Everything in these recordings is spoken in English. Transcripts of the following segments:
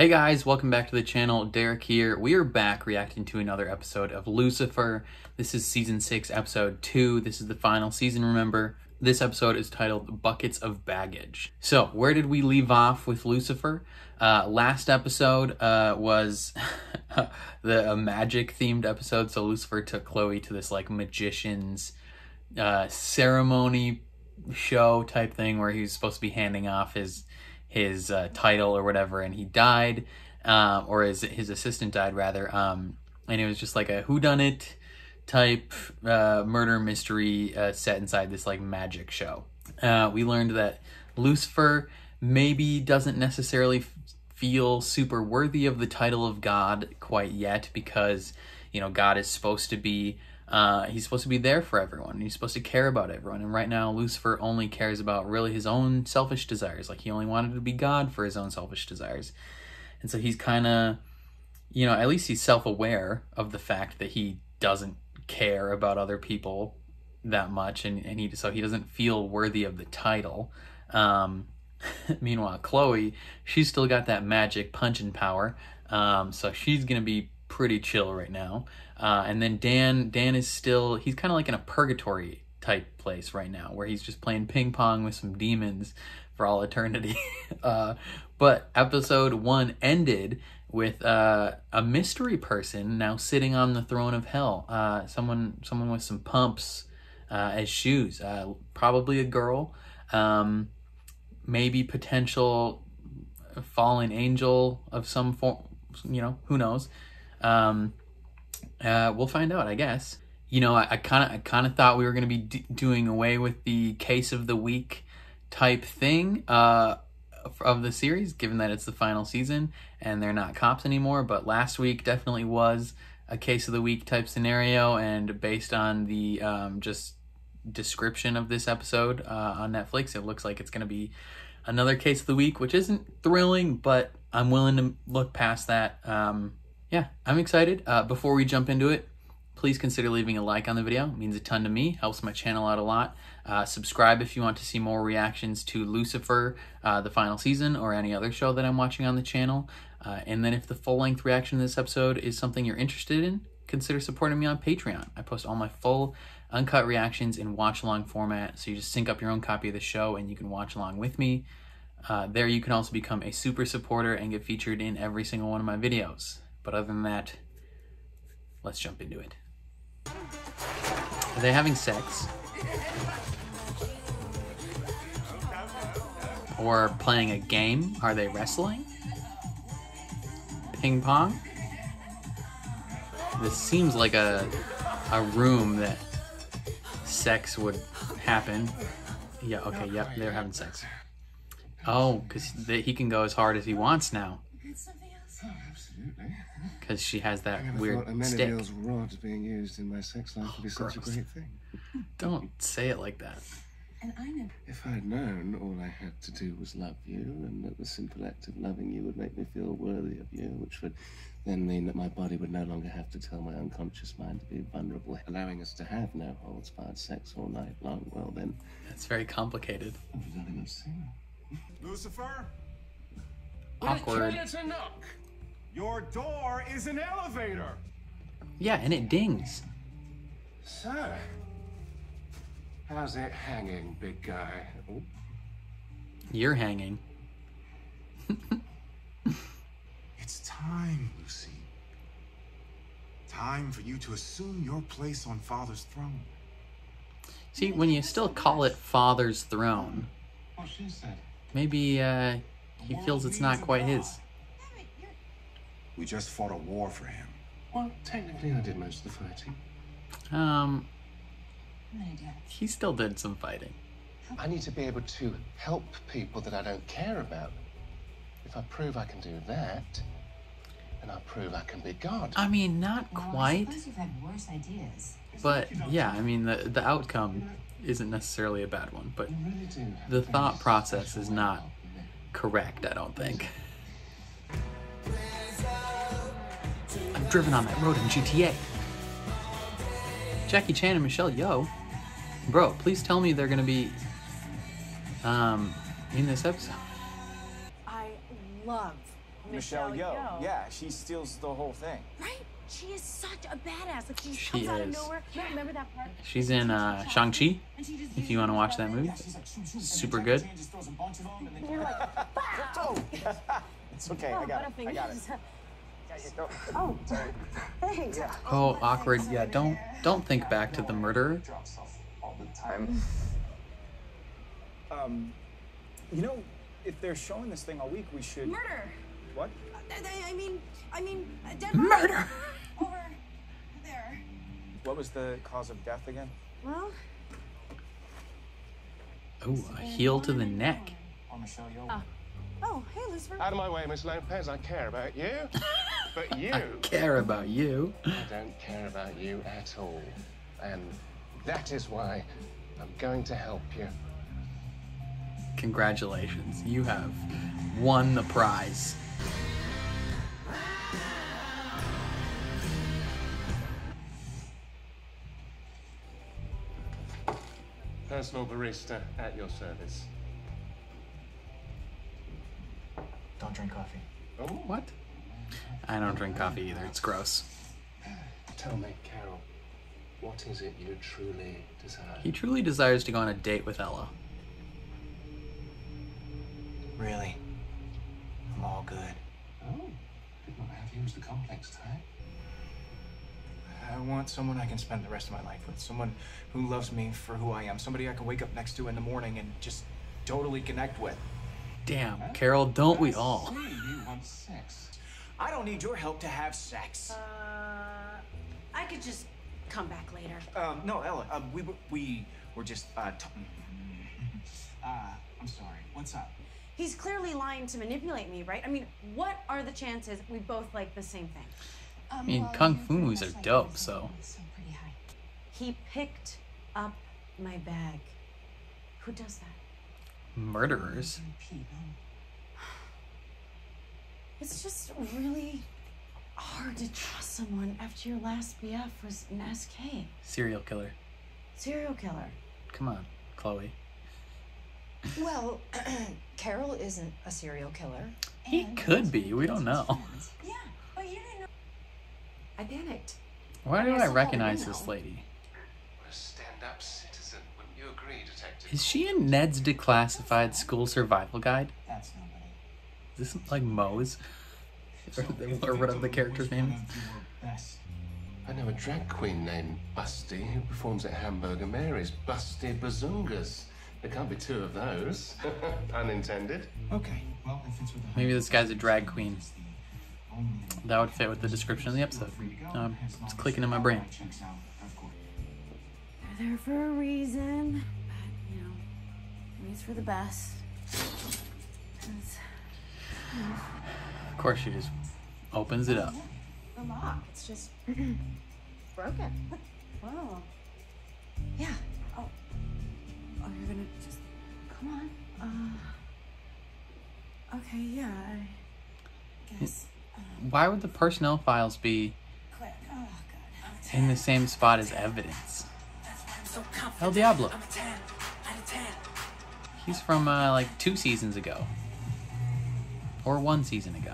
Hey guys, welcome back to the channel. Derek here. We are back reacting to another episode of Lucifer. This is season 6, episode 2. This is the final season, remember. This episode is titled Buckets of Baggage. So, where did we leave off with Lucifer? Last episode was the magic-themed episode. So Lucifer took Chloe to this, like, magician's ceremony show type thing where he was supposed to be handing off his title or whatever, and he died, or his assistant died rather, and it was just like a whodunit type murder mystery set inside this like magic show. We learned that Lucifer maybe doesn't necessarily feel super worthy of the title of God quite yet, because you know God is supposed to be he's supposed to be there for everyone. He's supposed to care about everyone. And right now, Lucifer only cares about really his own selfish desires. Like, he only wanted to be God for his own selfish desires. And so he's kind of, you know, at least he's self-aware of the fact that he doesn't care about other people that much. And so he doesn't feel worthy of the title. Meanwhile, Chloe, she's still got that magic punching power. So she's going to be pretty chill right now, and then Dan is still, he's kind of like in a purgatory type place right now where he's just playing ping pong with some demons for all eternity. But episode 1 ended with a mystery person now sitting on the throne of hell, someone with some pumps as shoes, probably a girl, maybe potential fallen angel of some form, you know, who knows. We'll find out, I guess. You know, I kind of thought we were going to be doing away with the case of the week type thing, of the series, given that it's the final season and they're not cops anymore. But last week definitely was a case of the week type scenario. And based on the, just description of this episode, on Netflix, it looks like it's going to be another case of the week, which isn't thrilling, but I'm willing to look past that. Yeah, I'm excited. Before we jump into it, please consider leaving a like on the video. It means a ton to me, helps my channel out a lot. Subscribe if you want to see more reactions to Lucifer, the final season, or any other show that I'm watching on the channel. And then if the full-length reaction to this episode is something you're interested in, consider supporting me on Patreon. I post all my full, uncut reactions in watch-along format, so you just sync up your own copy of the show and you can watch along with me. There you can also become a super supporter and get featured in every single one of my videos. But other than that, let's jump into it. Are they having sex? Or playing a game? Are they wrestling? Ping pong? This seems like a room that sex would happen. Yeah, okay, yep, they're having sex. Oh, because he can go as hard as he wants now. Because she has that weird stick. Amenadiel's rod being used in my sex life would be such a great thing. Don't say it like that. And I know. If I'd known all I had to do was love you, and that the simple act of loving you would make me feel worthy of you, which would then mean that my body would no longer have to tell my unconscious mind to be vulnerable, allowing us to have no holds barred sex all night long. Well then, that's very complicated. Lucifer, awkward. Your door is an elevator. Yeah, and it dings. So, how's it hanging, big guy? Ooh. You're hanging. It's time, Lucy. Time for you to assume your place on Father's throne. See, when you still call it Father's throne, maybe he feels it's not quite his. We just fought a war for him. Well, technically I did most of the fighting. He still did some fighting. I need to be able to help people that I don't care about. If I prove I can do that, then I'll prove I can be God. I mean, not quite. Well, I suppose you've had worse ideas. But yeah, I mean, the outcome isn't necessarily a bad one, but the thought process is not correct, I don't think. I've driven on that road in GTA. Jackie Chan and Michelle Yeoh. Bro, please tell me they're gonna be in this episode. I love Michelle Yeoh. Yeah, she steals the whole thing. Right? She is such a badass. Like, she comes out of nowhere. Yeah. Remember that part? She's in Shang-Chi, if you want to watch that movie. Yeah, super good. You're like, it's okay, I got it. Oh, thanks. Oh, awkward. Yeah, don't think back to the murderer. All the time. You know, if they're showing this thing all week, we should... Murder! What? I mean, dead body. Murder! Over there. What was the cause of death again? Well... Oh, a heel to the neck. Oh, hey, Lucifer. Out of my way, Miss Lopez. I care about you. But you... I care about you. I don't care about you at all. And that is why I'm going to help you. Congratulations, you have won the prize. Personal barista at your service. Don't drink coffee. Oh, what? I don't drink coffee either, it's gross. Tell me, Carol, what is it you truly desire? He truly desires to go on a date with Ella. Really, I'm all good. Oh, did not have you as the complex type. I want someone I can spend the rest of my life with. Someone who loves me for who I am. Somebody I can wake up next to in the morning and just totally connect with. Damn, Carol, don't we all? You want sex. I don't need your help to have sex. I could just come back later. No, Ella, we were just, I'm sorry, what's up? He's clearly lying to manipulate me, right? I mean, what are the chances we both like the same thing? I mean, Kung Fu movies are dope, so. Pretty high. He picked up my bag. Who does that? Murderers. It's just really hard to trust someone after your last BF was an SK. Serial killer. Serial killer. Come on, Chloe. Well, Carol isn't a serial killer. He could be. We don't know. Yeah, but you didn't know. I panicked. Why do I recognize this lady? What a stand-up citizen. Wouldn't you agree, Detective? Is she in Ned's Declassified School Survival Guide? That's nobody. Is this like Moe's? Or whatever the character's name is? I know a drag queen named Busty who performs at Hamburger Mary's. Busty Bazoongas. There can't be two of those. Unintended. Okay. Well, if it's with the maybe this guy's a drag queen. That would fit with the description of the episode. It's clicking in my brain. They're there for a reason, but you know, it's for the best. Of course, she just opens it up. The lock. It's just broken. Whoa. Yeah. Oh, you're gonna just come on. Okay, yeah, I guess. Why would the personnel files be in the same spot as evidence? So El Diablo. He's from like 2 seasons ago, or 1 season ago.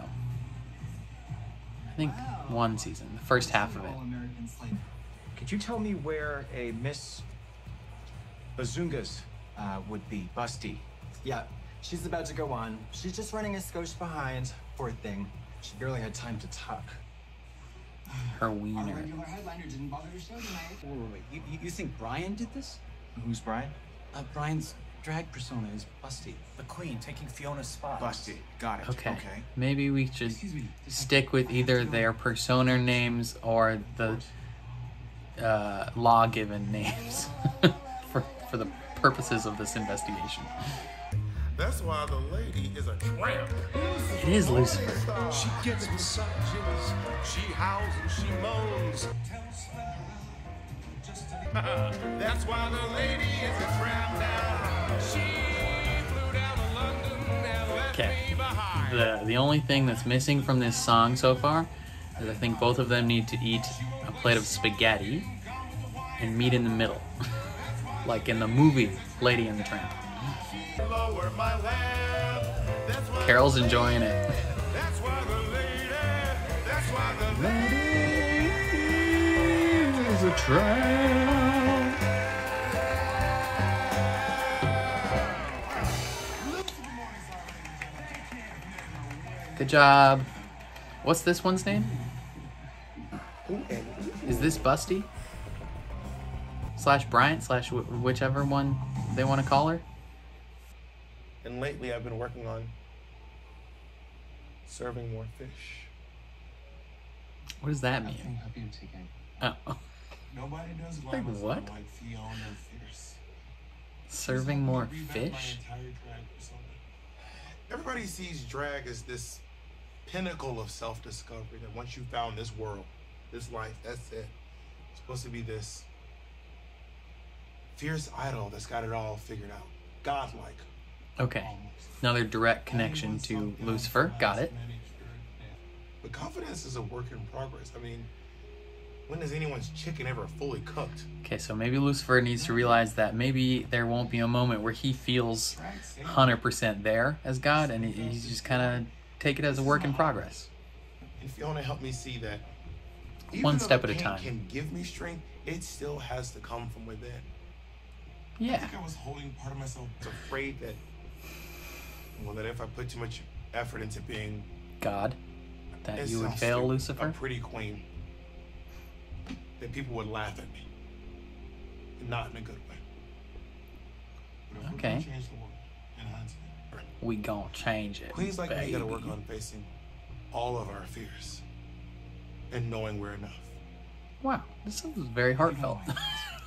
I think 1 season, the first half of it. Could you tell me where a Miss Bazoongas would be? Busty. Yeah, she's about to go on. She's just running a skosh behind. Poor thing. She barely had time to tuck. Her wiener. Our regular headliner didn't bother to show tonight. Wait. You think Brian did this? Who's Brian? Brian's drag persona is Busty, the queen taking Fiona's spot. Busty, got it. Okay. Maybe we should stick with either their persona names or the law-given names. For the purposes of this investigation. That's why the lady is a tramp. It is Lucifer. She gets massages, she howls and she moans. That's why the lady is a tramp now. She flew down to London and left me behind. The only thing that's missing from this song so far is I think both of them need to eat a plate of spaghetti and meet in the middle. Like in the movie Lady and the Tramp. Carol's enjoying it. That is a trap. Good job. What's this one's name? Is this Busty? Slash Bryant, slash whichever one they want to call her. And lately I've been working on serving more fish. What does that mean? Oh. Nobody does like what? Like Fiona Fierce. Serving more fish? Everybody sees drag as this pinnacle of self-discovery, that once you found this world, this life, that's it. It's supposed to be this fierce idol that's got it all figured out. Godlike. Okay. Another direct connection to Lucifer. Got it. But confidence is a work in progress. I mean, when is anyone's chicken ever fully cooked? Okay, so maybe Lucifer needs to realize that maybe there won't be a moment where he feels 100% there as God, and he's just kind of take it as a work in progress. And Fiona helped me see that one step at a time. Can give me strength, it still has to come from within. Yeah. I think I was holding part of myself. I was afraid that, well, that if I put too much effort into being God, that you would fail, Lucifer. A pretty queen. That people would laugh at me. And not in a good way. Okay. We gonna change it. Queens like me gotta work on facing all of our fears. And knowing we're enough. Wow, this sounds very heartfelt.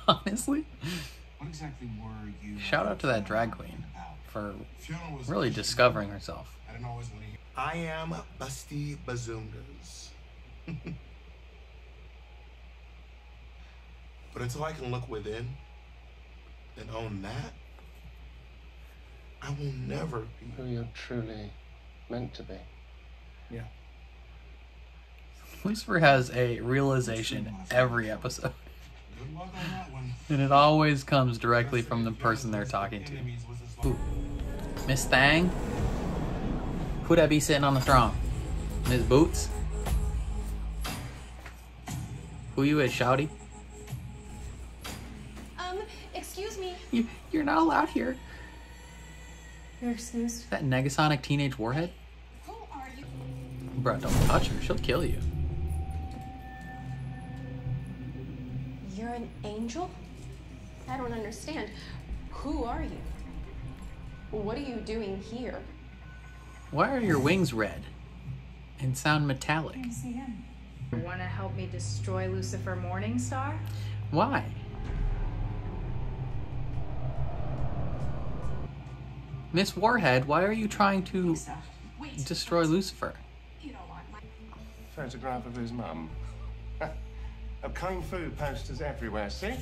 Honestly. What exactly were you? Shout out to that drag queen for really discovering herself. I am Busty Bazoongas. But until I can look within and own that, I will never be who you're truly meant to be. Yeah. Lucifer has a realization every episode. And it always comes directly from the person they're talking to. Ooh. Miss Thang? Who'd I be sitting on the throne? Miss Boots? Who you is, shouty? Excuse me. You're not allowed here. You're excused. Is that Negasonic Teenage Warhead? Who are you? Bruh, don't touch her. She'll kill you. You're an angel? I don't understand. Who are you? What are you doing here? Why are your wings red and sound metallic? I see him. Want to help me destroy Lucifer Morningstar? Why? Miss Warhead, why are you trying to destroy Lucifer? You don't want my photograph of his mum. A kung fu posters everywhere, see?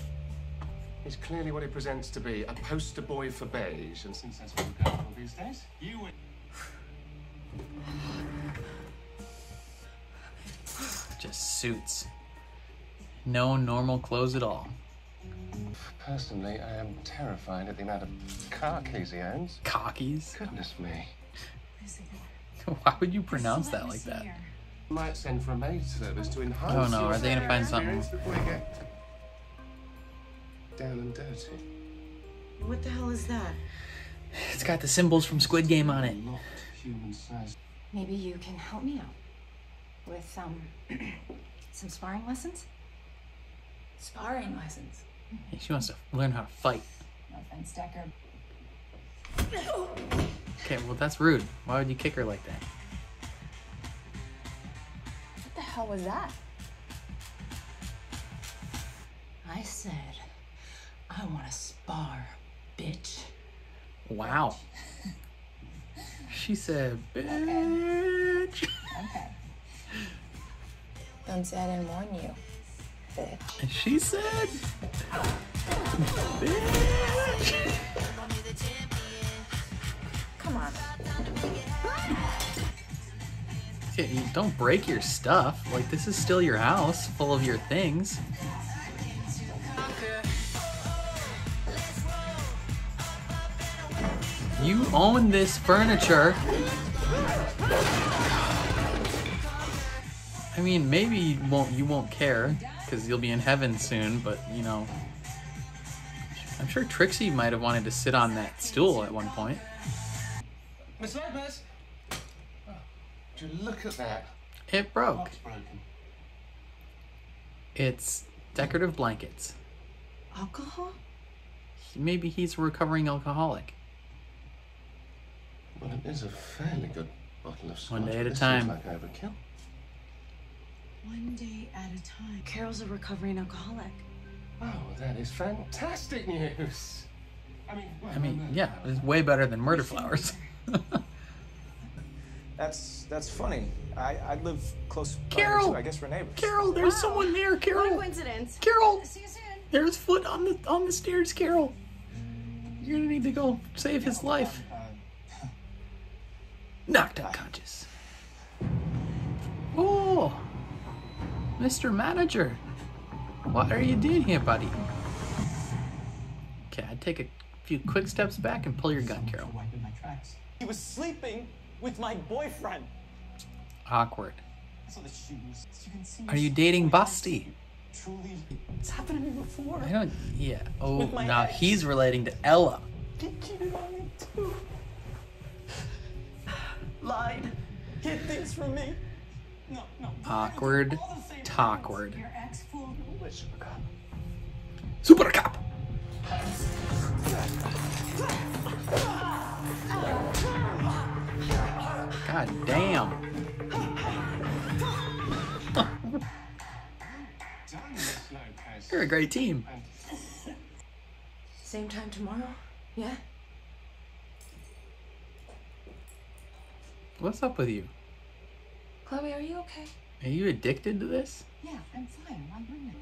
He's clearly what he presents to be, a poster boy for beige, and since that's what we're going for these days, you win. Just suits. No normal clothes at all. Personally, I am terrified at the amount of car keys he owns. Car keys? Goodness me. Why would you pronounce that like that? Might send for a maid service to enhance. Oh no, are they gonna find something? Down and dirty. What the hell is that? It's got the symbols from Squid Game on it. Maybe you can help me out with some sparring lessons. Sparring lessons. She wants to learn how to fight. No offense, Decker. Okay, well that's rude. Why would you kick her like that? How was that? I said, I want to spar, bitch. Wow. She said, bitch. Okay. Don't say I didn't warn you, bitch. And she said, bitch. Come on. You don't break your stuff. Like, this is still your house full of your things. You own this furniture. I mean, maybe you won't care because you'll be in heaven soon, but you know, I'm sure Trixie might have wanted to sit on that stool at one point. Miss Lopez, oh, did you look at that? It broke. It's decorative blankets. Alcohol? Maybe he's a recovering alcoholic. Well, it is a fairly good bottle of scotch. One day at a time. Like overkill. One day at a time. Carol's a recovering alcoholic. Oh, that is fantastic news. I mean, yeah, it's way better than murder flowers. That's funny. I live close by, Carol, so I guess we're neighbors. Carol, there's someone there, Carol. What a coincidence. Carol, see you soon. There's foot on the stairs, Carol. You're gonna need to go save his life. Knocked unconscious. Oh, Mr. Manager, what are you doing here, buddy? Okay, I'd take a few quick steps back and pull your gun, Carol. He was sleeping with my boyfriend. Awkward. Are you dating Busty? Truly, it's happened to me before. I don't. Yeah. Oh, now he's relating to Ella. He cheated on me too. Lied. Hid things from me. No. Awkward. Talkward. Your ex fool. Super cop. Super cop. God damn. You're a great team. Same time tomorrow? Yeah? What's up with you? Chloe, are you okay? Are you addicted to this? Yeah, I'm fine. Why wouldn't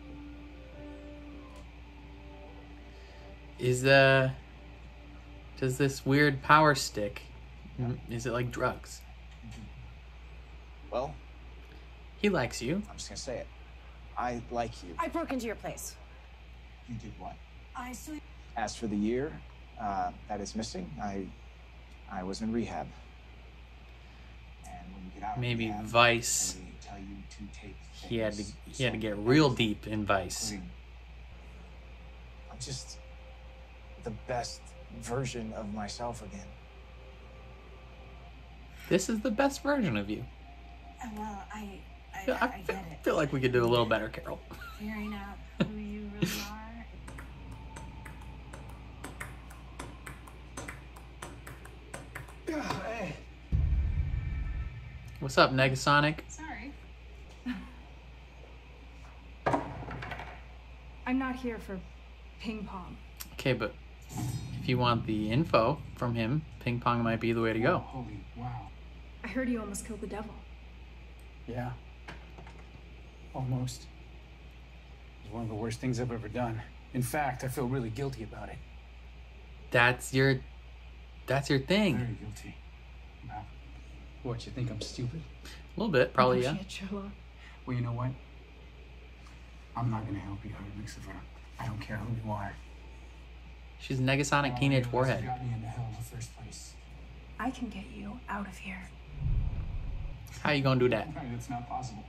I? Does this weird power stick, is it like drugs? Well, he likes you. I'm just gonna say it. I like you. I broke into your place. You did what? I sleep. As for the year that is missing, I was in rehab. And when you get out maybe rehab, Vice. Tell you to take he had to get real deep in Vice. I'm just the best version of myself again. This is the best version of you. Well, I get it. Feel like we could do a little better, Carol. Figuring out who you really are. God, hey. What's up, Negasonic? Sorry. I'm not here for ping pong. Okay, but if you want the info from him, ping pong might be the way to go. Oh, holy wow. I heard you almost killed the devil. Yeah. Almost. It was one of the worst things I've ever done. In fact, I feel really guilty about it. That's your thing. Very guilty. About what, you think I'm stupid? A little bit, probably, yeah. Well, you know what? I'm not gonna help you hurt Lucifer. I don't care who you are. She's a Negasonic Teenage Warhead. You got me into hell in the first place. I can get you out of here. How you gonna do that? Right, that's not possible.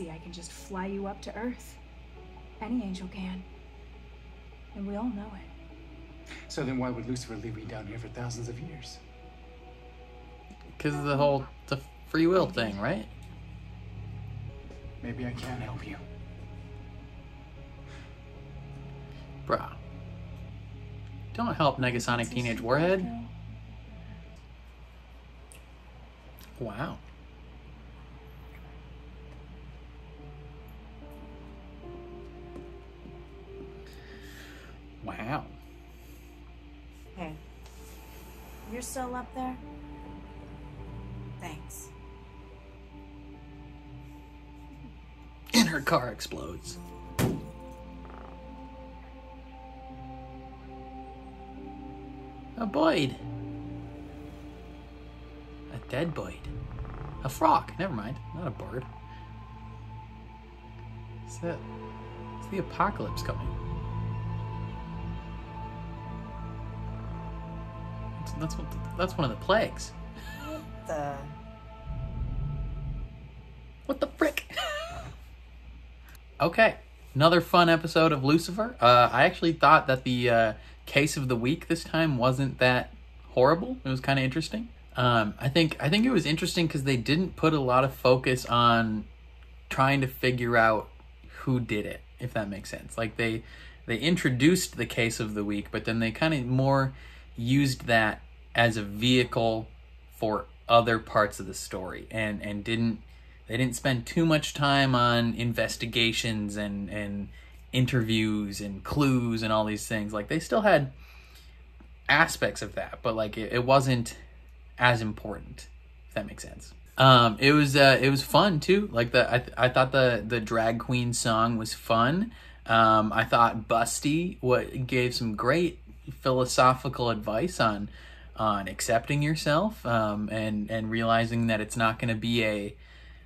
I can just fly you up to Earth. Any angel can. And we all know it. So then why would Lucifer leave me down here for thousands of years? Because of the whole free will thing, right? Maybe I can't help you. Bruh. Don't help Negasonic Teenage Warhead. Wow. Wow. Hey, you're still up there? Thanks. And her car explodes. A dead Boyd. A frog. Never mind. Not a bird. Is the apocalypse coming? That's one of the plagues. What the frick? Okay, another fun episode of Lucifer. I actually thought that the case of the week this time wasn't that horrible. It was kind of interesting. I think it was interesting because they didn't put a lot of focus on trying to figure out who did it, if that makes sense. Like they introduced the case of the week, but then they kind of more used that as a vehicle for other parts of the story, and they didn't spend too much time on investigations and interviews and clues and all these things. Like they still had aspects of that, but like it wasn't as important, if that makes sense. It was fun too. Like I thought the drag queen song was fun. I thought Busty gave some great philosophical advice on accepting yourself, and realizing that it's not going to be a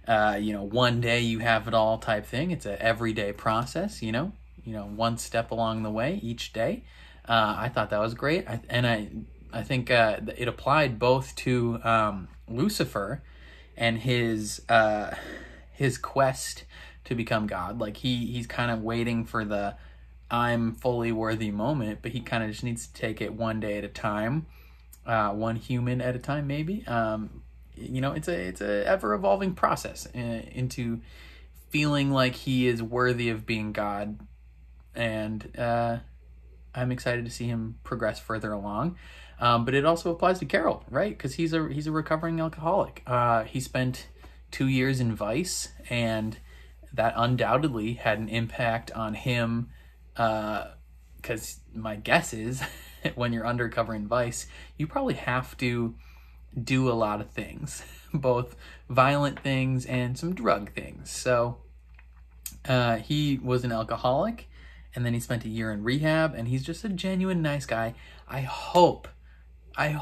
one day you have it all type thing. It's a everyday process, you know, one step along the way each day. I thought that was great. I think it applied both to Lucifer and his quest to become God. Like he's kind of waiting for the I'm fully worthy moment, but he kind of just needs to take it one day at a time, one human at a time, maybe. It's a ever evolving process into feeling like he is worthy of being God, and I'm excited to see him progress further along. But it also applies to Carol, right? Because he's a recovering alcoholic. He spent 2 years in Vice, and that undoubtedly had an impact on him. Because my guess is, when you're undercover in Vice, you probably have to do a lot of things, both violent things and some drug things. So he was an alcoholic, and then he spent a year in rehab, and he's just a genuine nice guy. I hope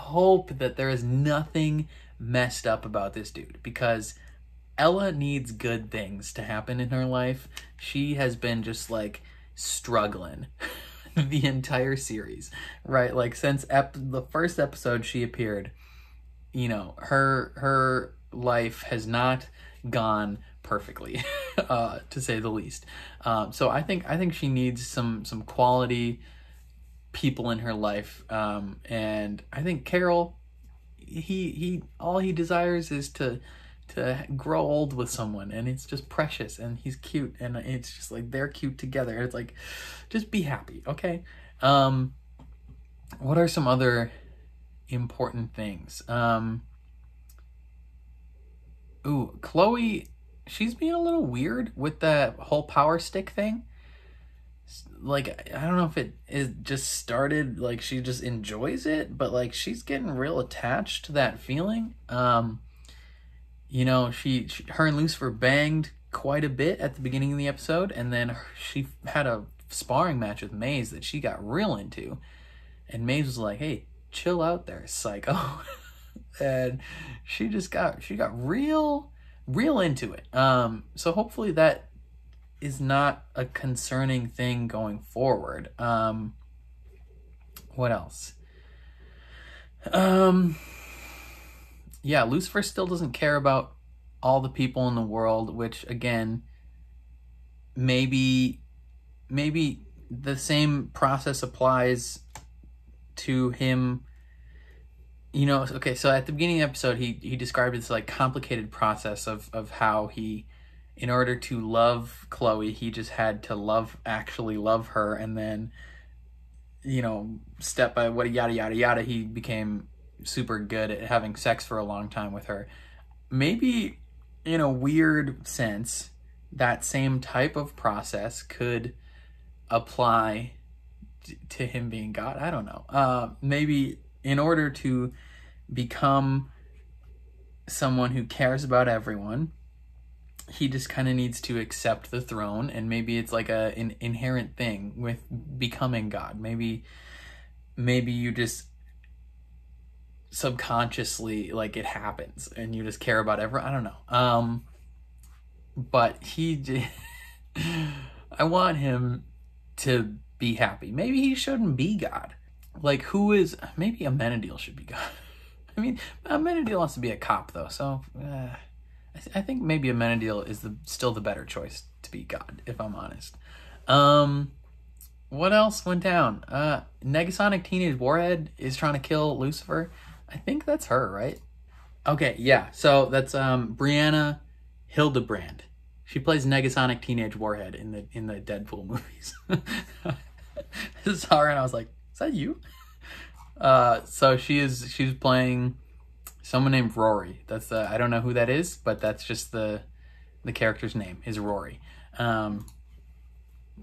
that there is nothing messed up about this dude, because Ella needs good things to happen in her life. She has been just like struggling the entire series, right? Like since the first episode she appeared, you know, her life has not gone perfectly, to say the least. So I think she needs some quality people in her life. And I think Carol, he all he desires is to grow old with someone, and it's just precious, and he's cute, and it's just like they're cute together. It's like, just be happy, okay? What are some other important things? Ooh, Chloe, she's being a little weird with that whole power stick thing. Like, I don't know if it just started, like she just enjoys it, but like she's getting real attached to that feeling. You know, her and Lucifer banged quite a bit at the beginning of the episode, and then she had a sparring match with Maze that she got real into, and Maze was like, hey, chill out there, psycho. And she got real into it. So hopefully that is not a concerning thing going forward. What else? Yeah, Lucifer still doesn't care about all the people in the world, which again, maybe the same process applies to him. You know, okay, so at the beginning of the episode, he described this like complicated process of how he, in order to love Chloe, he just had to actually love her, and then, you know, step by what yada yada yada, he became super good at having sex for a long time with her. Maybe in a weird sense, that same type of process could apply to him being God. I don't know. Maybe in order to become someone who cares about everyone, he just kind of needs to accept the throne, and maybe it's like an inherent thing with becoming God. Maybe you just subconsciously, like, it happens and you just care about everyone. I don't know. But I want him to be happy. Maybe he shouldn't be God. Like, maybe Amenadiel should be God. I mean, Amenadiel wants to be a cop, though, so I think maybe Amenadiel is still the better choice to be God, if I'm honest. What else went down? Negasonic Teenage Warhead is trying to kill Lucifer. I think that's her, right? Okay, yeah. So that's Brianna Hildebrand. She plays Negasonic Teenage Warhead in the Deadpool movies. I saw her and I was like, "Is that you?" So she's playing someone named Rory. That's the, I don't know who that is, but that's just the character's name is Rory.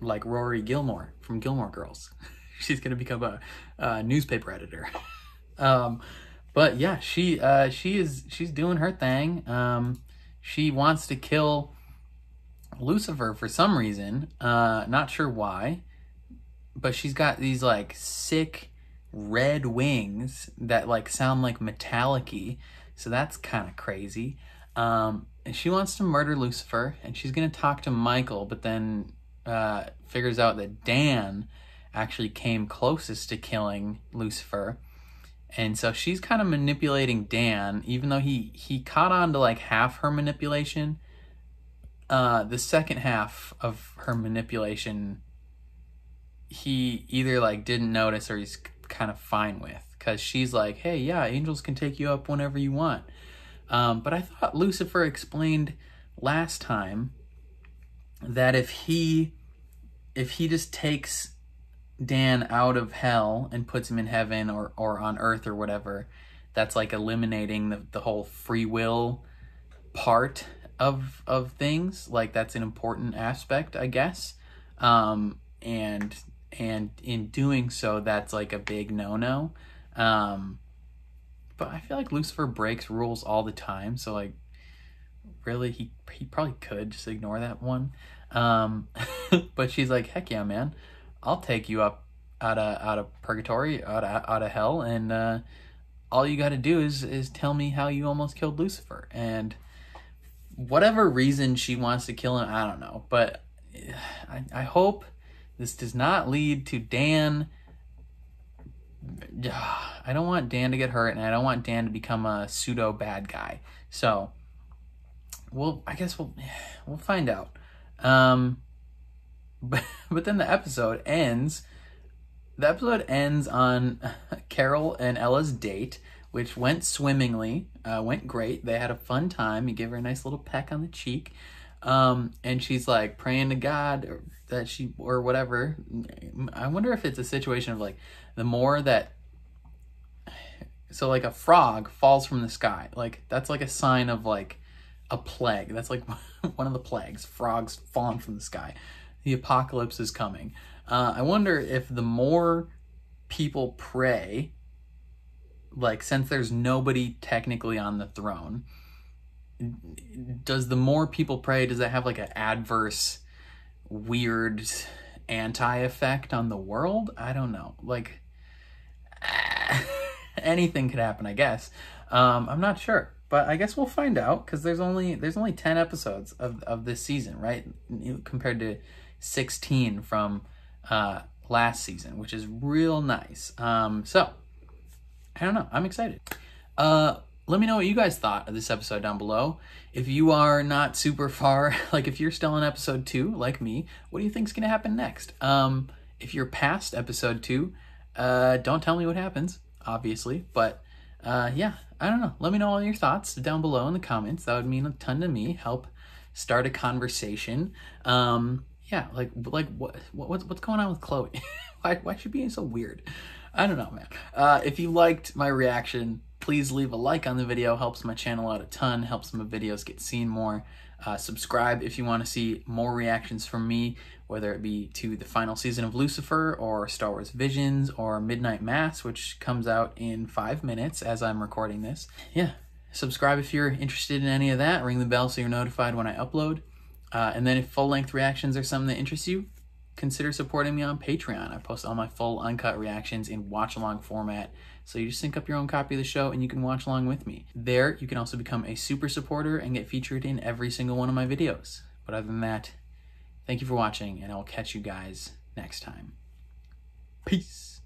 Like Rory Gilmore from Gilmore Girls. She's gonna become a newspaper editor. But yeah, she's doing her thing. She wants to kill Lucifer for some reason, not sure why, but she's got these like sick red wings that like sound like metallic-y, so that's kind of crazy. And she wants to murder Lucifer, and she's gonna talk to Michael, but then figures out that Dan actually came closest to killing Lucifer, and so she's kind of manipulating Dan, even though he caught on to like half her manipulation. The second half of her manipulation, he either like didn't notice or he's kind of fine with, because she's like, hey, yeah, angels can take you up whenever you want. But I thought Lucifer explained last time that if he just takes Dan out of hell and puts him in heaven or on earth or whatever, that's like eliminating the whole free will part of things. Like, that's an important aspect, I guess. And in doing so, that's like a big no-no. But I feel like Lucifer breaks rules all the time, so like really he probably could just ignore that one. But she's like, heck yeah, man, I'll take you up out of purgatory, out of hell, and all you got to do is tell me how you almost killed Lucifer. And whatever reason she wants to kill him, I don't know, but I hope this does not lead to Dan. I don't want Dan to get hurt, and I don't want Dan to become a pseudo bad guy. So I guess we'll find out. But then the episode ends on Carol and Ella's date, which went swimmingly, went great. They had a fun time. He gave her a nice little peck on the cheek. And she's like praying to God or whatever. I wonder if it's a situation of like, the more that, so like a frog falls from the sky. Like, that's like a sign of like a plague. That's like one of the plagues, frogs falling from the sky. The apocalypse is coming. I wonder if the more people pray, like, since there's nobody technically on the throne, the more people pray, does that have like an adverse, weird anti-effect on the world? I don't know. Like, anything could happen, I guess. I'm not sure, but I guess we'll find out, because there's only 10 episodes of this season, right? Compared to 16 from last season, which is real nice. So I don't know. I'm excited. Let me know what you guys thought of this episode down below. If you are not super far, like if you're still on episode 2, like me, what do you think's going to happen next? If you're past episode 2, don't tell me what happens, obviously. But yeah, I don't know. Let me know all your thoughts down below in the comments. That would mean a ton to me. Help start a conversation. Yeah, like what's going on with Chloe? Why is she being so weird? I don't know, man. If you liked my reaction, please leave a like on the video. Helps my channel out a ton. Helps my videos get seen more. Subscribe if you want to see more reactions from me, whether it be to the final season of Lucifer or Star Wars Visions or Midnight Mass, which comes out in 5 minutes as I'm recording this. Yeah, subscribe if you're interested in any of that. Ring the bell so you're notified when I upload. And then if full-length reactions are something that interests you, consider supporting me on Patreon. I post all my full uncut reactions in watch-along format, so you just sync up your own copy of the show and you can watch along with me. There, you can also become a super supporter and get featured in every single one of my videos. But other than that, thank you for watching, and I'll catch you guys next time. Peace!